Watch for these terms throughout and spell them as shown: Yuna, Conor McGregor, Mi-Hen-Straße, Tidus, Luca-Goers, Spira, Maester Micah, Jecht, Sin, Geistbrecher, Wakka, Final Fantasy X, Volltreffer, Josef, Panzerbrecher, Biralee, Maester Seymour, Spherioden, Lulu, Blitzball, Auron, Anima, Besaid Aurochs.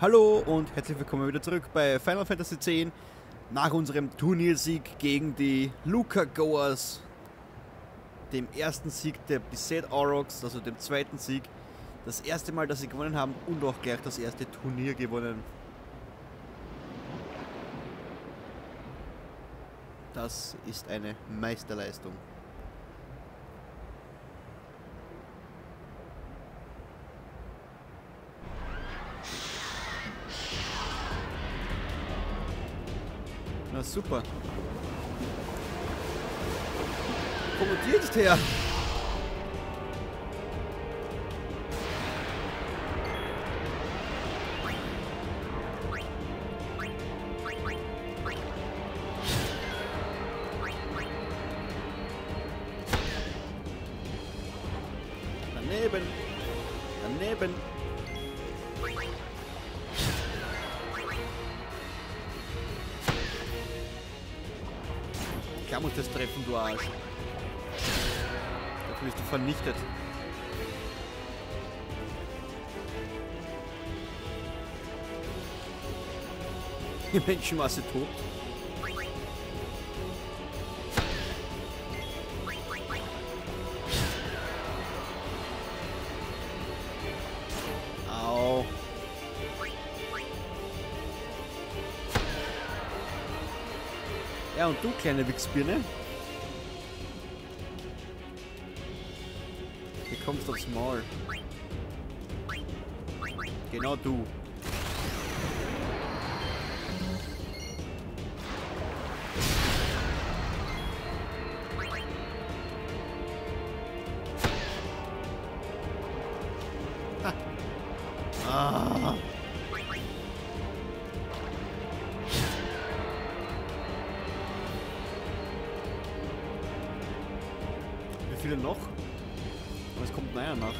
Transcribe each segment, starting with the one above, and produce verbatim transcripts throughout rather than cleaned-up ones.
Hallo und herzlich willkommen wieder zurück bei Final Fantasy X nach unserem Turniersieg gegen die Luca-Goers, dem ersten Sieg der Besaid Aurochs, also dem zweiten Sieg, das erste Mal, dass sie gewonnen haben und auch gleich das erste Turnier gewonnen. Das ist eine Meisterleistung. Na super. Kommt jetzt her. Daneben. Daneben. Klar muss das treffen, du Arsch. Dafür bist du vernichtet. Die Menschenmasse tobt. Ja, und du, kleine Wichsbirne, hier kommst du aufs Maul. Genau du. Viele noch, aber es kommt einer nach.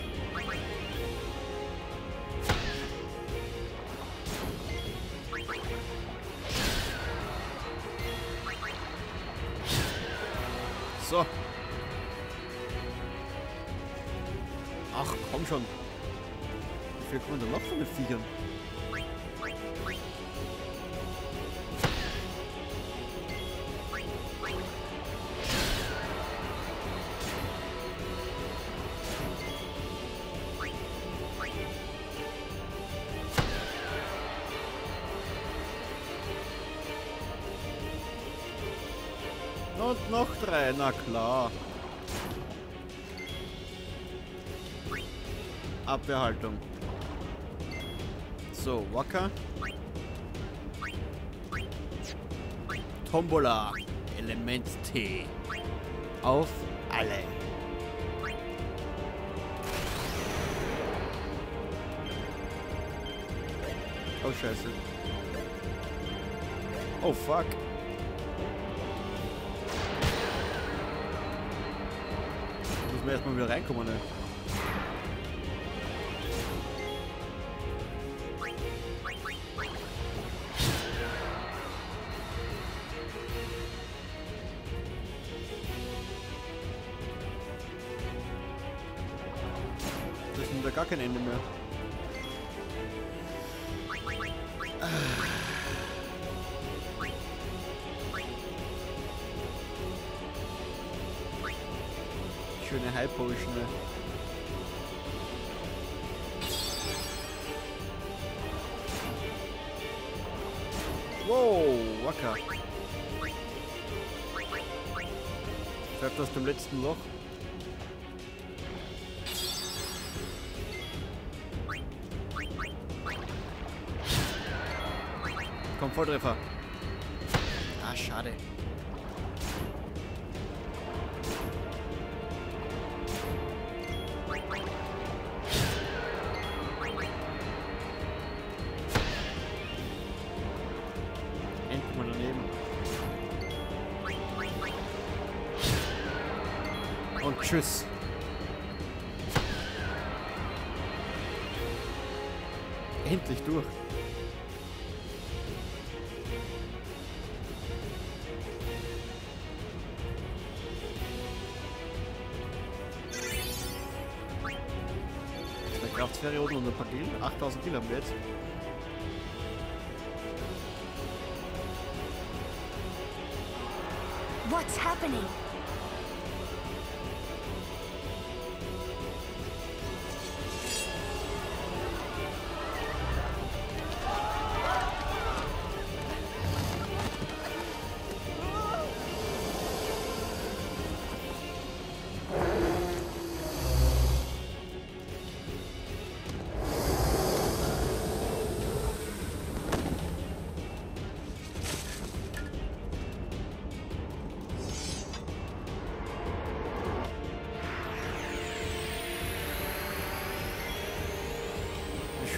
So. Ach, komm schon. Wie viel kommen da noch von den Viechern? Und noch drei, na klar. Abwehrhaltung. So, Wakka. Tombola. Element T. Auf alle. Oh, scheiße. Oh, fuck. Erstmal wieder reinkommen, ne? Das nimmt ja gar kein Ende mehr. Schöne High Potion. Ne? Wow, Wakka. Bleibt aus dem letzten Loch. Komm, Volltreffer. Ah, schade. Und tschüss. Endlich durch. Kraftbrecher und ein paar Gil. achttausend Gil haben wir jetzt. What's happening?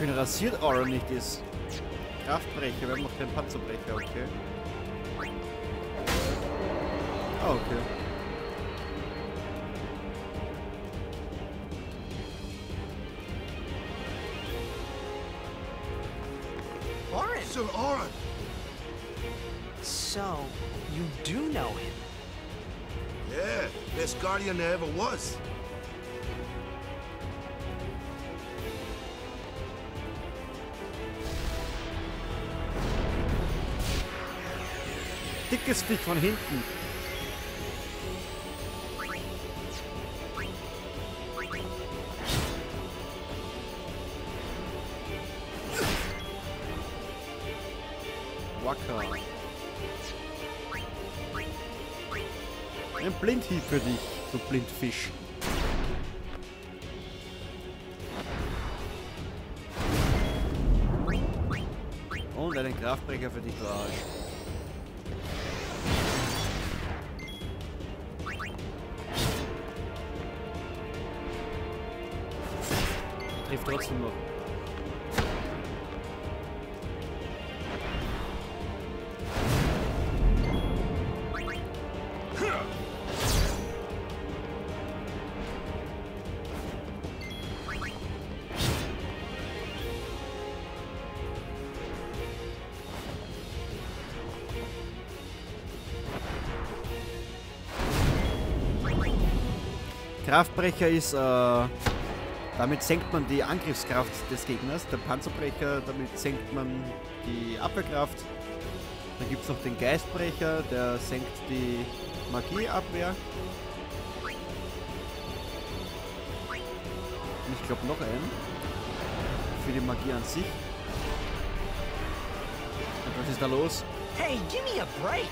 Schön rasiert Auron nicht ist. Kraftbrecher, wir haben noch keinen Panzerbrecher, okay. Ah, okay. Auron! So Auron! So, you do know him? Yeah, best guardian there ever was. Dickes Viech von hinten. Wakka. Ein Blindhieb für dich, du Blindfisch. Und einen Kraftbrecher für dich, du Arsch. Trifft trotzdem noch. Kraftbrecher ist äh damit senkt man die Angriffskraft des Gegners, der Panzerbrecher, damit senkt man die Abwehrkraft. Dann gibt es noch den Geistbrecher, der senkt die Magieabwehr. Und ich glaube noch einen für die Magie an sich. Und was ist da los? Hey, give me a break!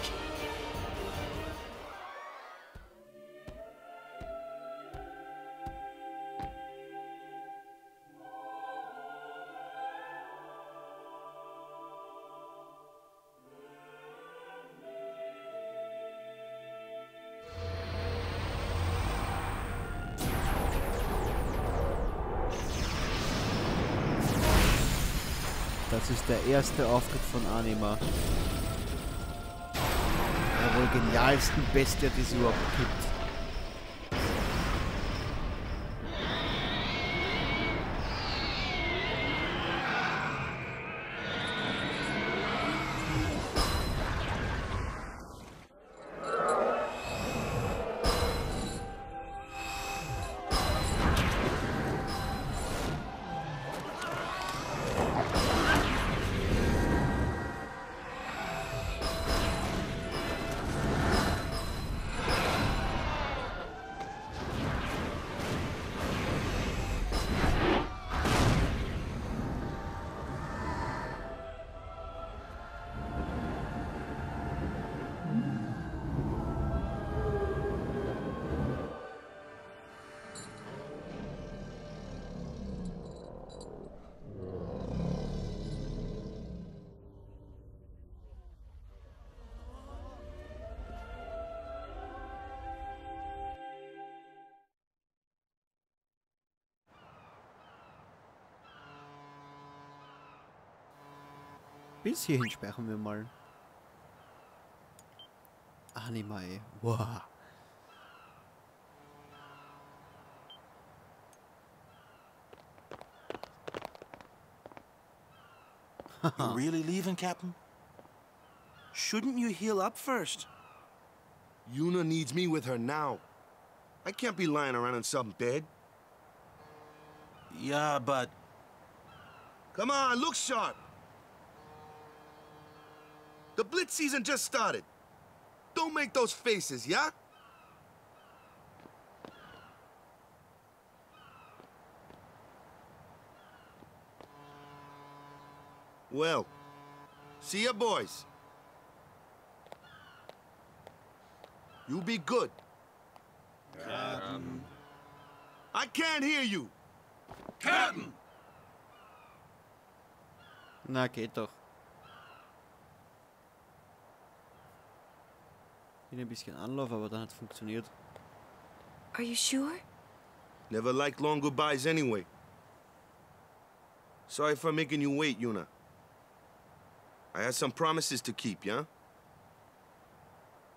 Das ist der erste Auftritt von Anima. Der wohl genialsten Bestie, die es überhaupt gibt. Bis hierhin speichern wir mal. Anima, ey. Wow. You really leaving, Captain? Shouldn't you heal up first? Yuna needs me with her now. I can't be lying around in some bed. Yeah, but... Come on, look sharp! The Blitz season just started. Don't make those faces, yeah? Well, see ya, boys. You be good. Captain. I can't hear you. Captain! Na, geht doch. Bin ein bisschen Anlauf, aber dann hat's funktioniert. Are you sure? Never liked long goodbyes anyway. Sorry for making you wait, Yuna. I had some promises to keep, yeah?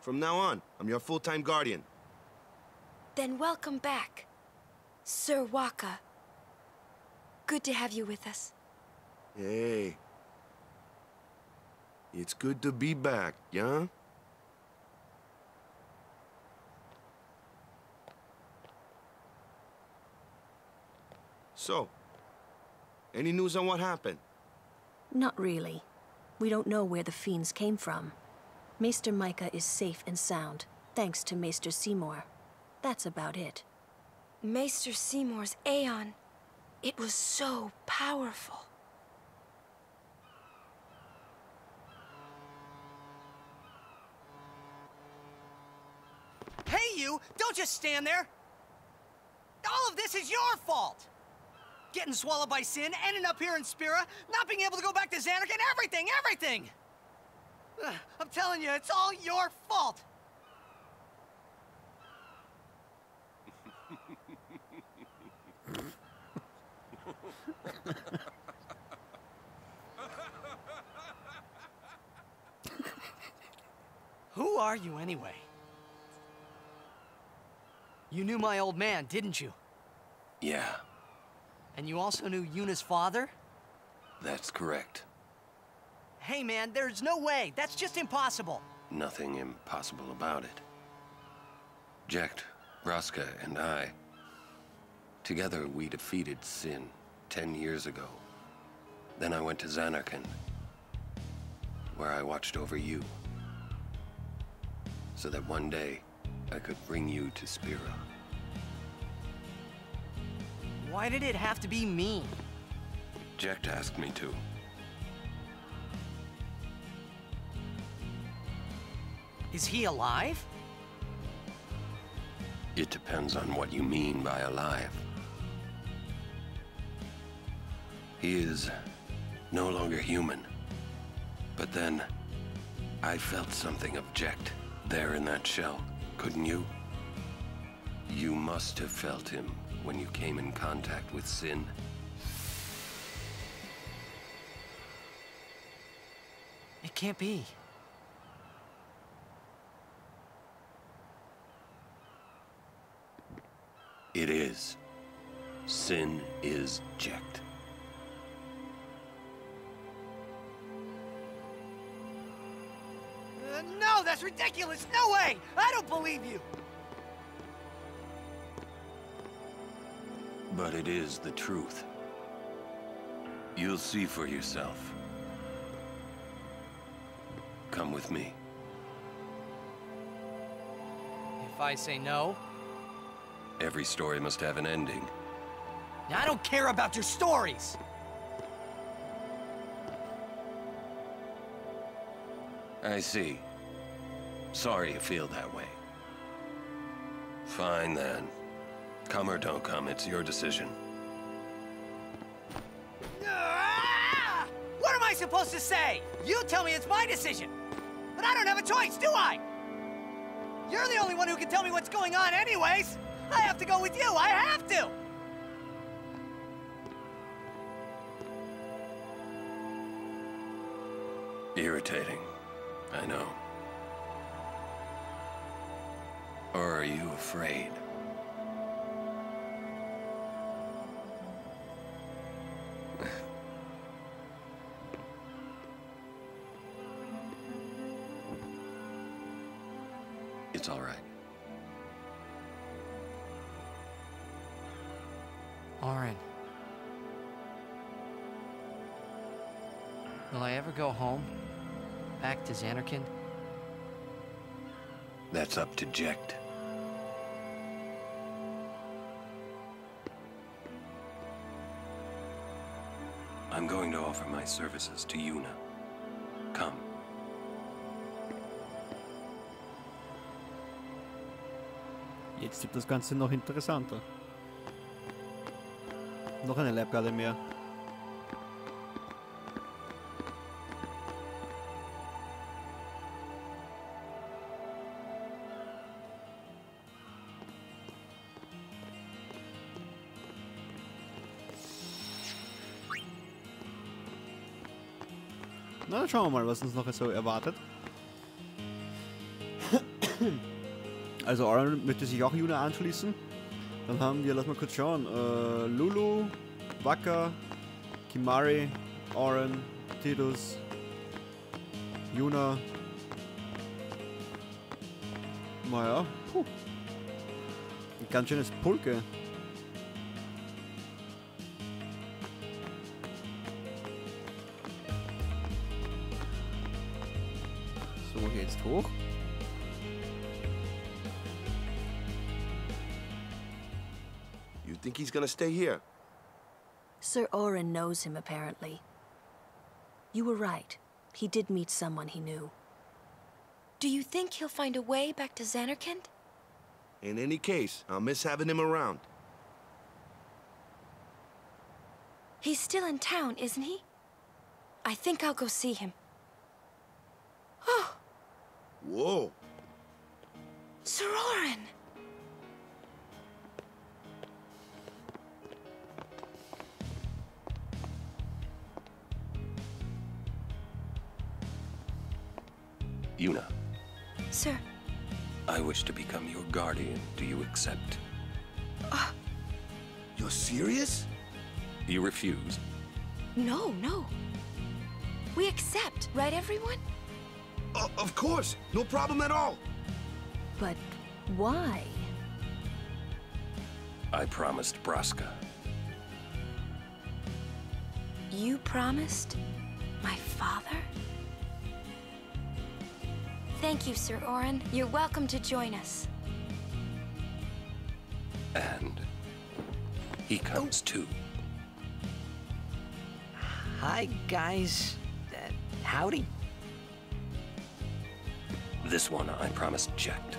From now on, I'm your full-time guardian. Then welcome back, Sir Wakka. Good to have you with us. Hey. It's good to be back, yeah? So, any news on what happened? Not really. We don't know where the fiends came from. Maester Micah is safe and sound, thanks to Maester Seymour. That's about it. Maester Seymour's Aeon. It was so powerful. Hey, you! Don't just stand there! All of this is your fault! Getting swallowed by Sin, ending up here in Spira, not being able to go back to Zanarkand, everything, everything! Ugh, I'm telling you, it's all your fault! Who are you, anyway? You knew my old man, didn't you? Yeah. And you also knew Yuna's father? That's correct. Hey man, there's no way. That's just impossible. Nothing impossible about it. Jecht, Braska, and I, together we defeated Sin ten years ago. Then I went to Zanarkand, where I watched over you, so that one day I could bring you to Spira. Why did it have to be me? Jecht asked me to. Is he alive? It depends on what you mean by alive. He is no longer human. But then, I felt something of Jecht there in that shell, couldn't you? You must have felt him when you came in contact with Sin. It can't be. It is. Sin is Jecht. Uh, no, that's ridiculous! No way! I don't believe you! But it is the truth. You'll see for yourself. Come with me. If I say no? Every story must have an ending. I don't care about your stories! I see. Sorry you feel that way. Fine then. Come or don't come, it's your decision. Ah! What am I supposed to say? You tell me it's my decision! But I don't have a choice, do I? You're the only one who can tell me what's going on anyways! I have to go with you, I have to! Irritating, I know. Or are you afraid? It's all right. Auron. Will I ever go home? Back to Zanarkand? That's up to Jecht. I'm going to offer my services to Yuna. Come. Jetzt wird das Ganze noch interessanter. Noch eine Leibgarde mehr. Na, schauen wir mal, was uns noch so erwartet. Also Auron möchte sich auch Yuna anschließen. Dann haben wir, lass mal kurz schauen, äh, Lulu, Wakka, Kimari, Auron, Tidus, Yuna. Naja, puh. Ein ganz schönes Pulke. So, jetzt hoch. Think he's gonna stay here? Sir Auron knows him, apparently. You were right. He did meet someone he knew. Do you think he'll find a way back to Zanarkand? In any case, I'll miss having him around. He's still in town, isn't he? I think I'll go see him. Oh! Whoa! Sir Auron! Yuna. Sir. I wish to become your guardian. Do you accept? Uh, You're serious? You refuse? No, no. We accept, right, everyone? Uh, of course. No problem at all. But why? I promised Braska. You promised my father? Thank you, Sir Auron. You're welcome to join us. And he comes oh. too. Hi, guys. Uh, howdy. This one I promised Jecht.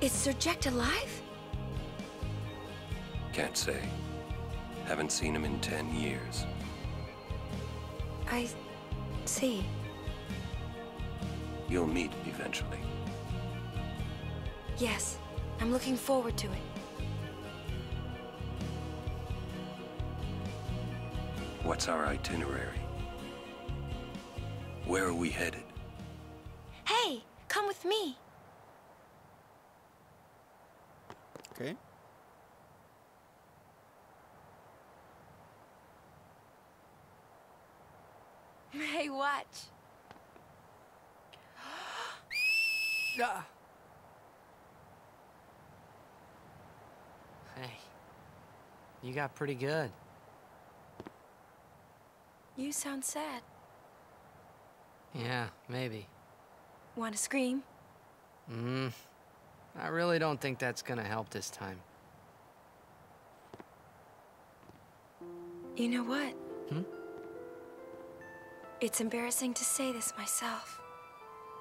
Is Sir Jecht alive? Can't say. Haven't seen him in ten years. I see. You'll meet eventually. Yes, I'm looking forward to it. What's our itinerary? Where are we headed? Hey, come with me. Okay. Hey, watch. Ah. Hey, you got pretty good. You sound sad. Yeah, maybe. Want to scream? Mm-hmm. I really don't think that's gonna help this time. You know what? Hmm? It's embarrassing to say this myself.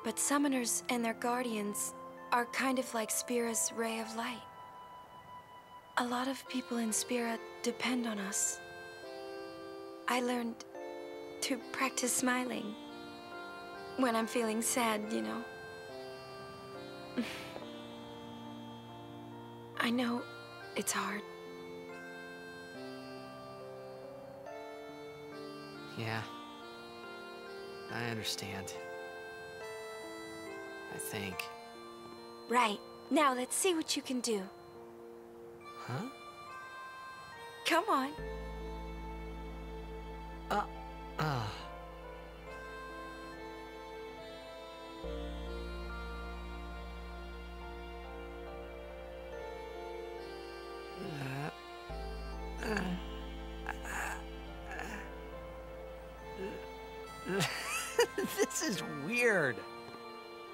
But summoners and their guardians are kind of like Spira's ray of light. A lot of people in Spira depend on us. I learned to practice smiling when I'm feeling sad, you know. I know it's hard. Yeah, I understand. I think. Right. Now let's see what you can do. Huh? Come on. Uh, uh. This is weird.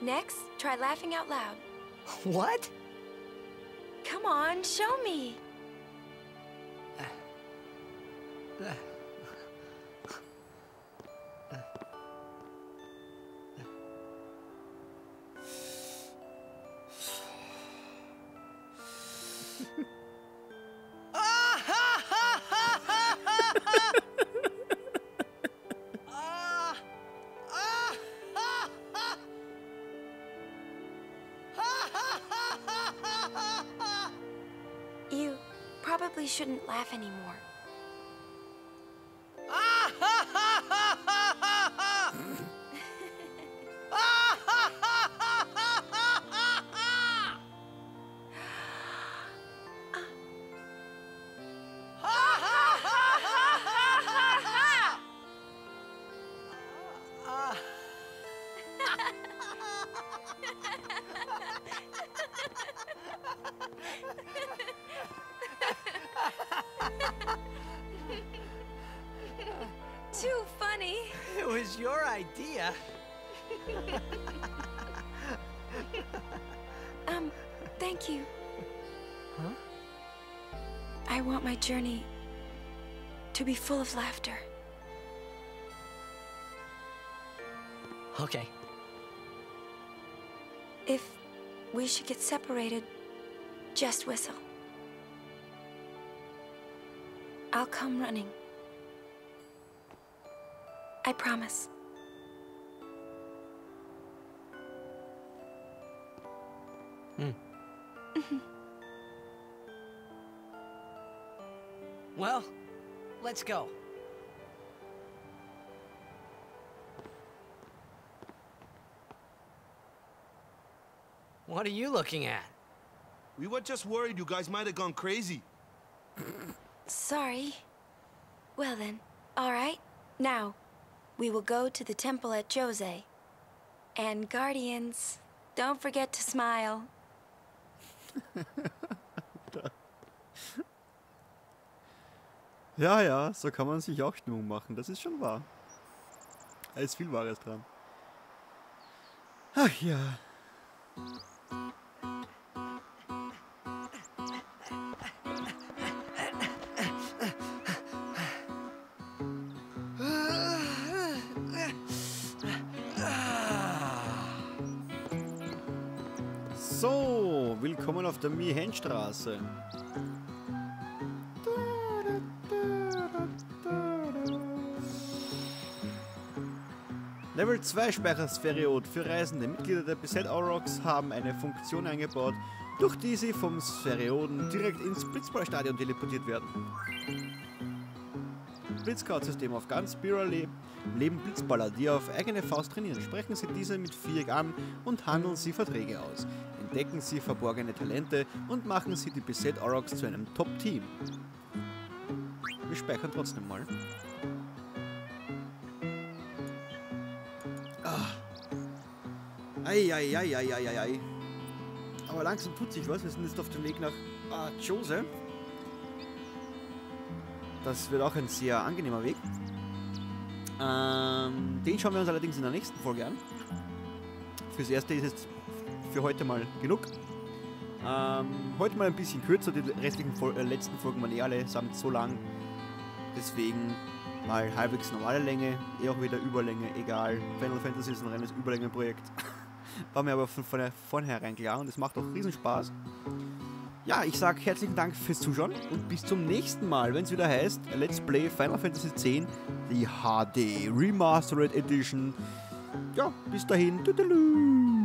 Next, try laughing out loud. What? Come on, show me. Uh, uh. Shouldn't laugh anymore. Journey to be full of laughter. Okay. If we should get separated, just whistle. I'll come running. I promise. Hmm. Well, let's go. What are you looking at? We were just worried you guys might have gone crazy. Sorry. Well then, all right. Now, we will go to the temple at Jose. And guardians, don't forget to smile. Ja, ja, so kann man sich auch Stimmung machen. Das ist schon wahr. Da ist viel Wahres dran. Ach ja. So, willkommen auf der Mi-Hen-Straße. Level zwei Speicher Spherioden für Reisende. Mitglieder der Besaid Aurochs haben eine Funktion eingebaut, durch die sie vom Spherioden direkt ins Blitzballstadion teleportiert werden. Blitzcard-System auf ganz Biralee leben Blitzballer, die auf eigene Faust trainieren. Sprechen sie diese mit Viereck an und handeln sie Verträge aus. Entdecken sie verborgene Talente und machen sie die Besaid Aurochs zu einem Top-Team. Wir speichern trotzdem mal. Eieieiei. Ei, ei, ei, ei, ei. Aber langsam tut sich was. Wir sind jetzt auf dem Weg nach ah, Josef. Das wird auch ein sehr angenehmer Weg. Ähm, den schauen wir uns allerdings in der nächsten Folge an. Fürs Erste ist es für heute mal genug. Ähm, heute mal ein bisschen kürzer. Die restlichen Fol äh, letzten Folgen waren eh alle samt so lang. Deswegen mal halbwegs normale Länge. Eh auch wieder Überlänge. Egal. Final Fantasy ist ein reines Überlängenprojekt. War mir aber von, von vornherein klar und es macht auch riesen Spaß. Ja, ich sage herzlichen Dank fürs Zuschauen und bis zum nächsten Mal, wenn es wieder heißt Let's Play Final Fantasy zehn, die H D Remastered Edition. Ja, bis dahin. Tüdelü.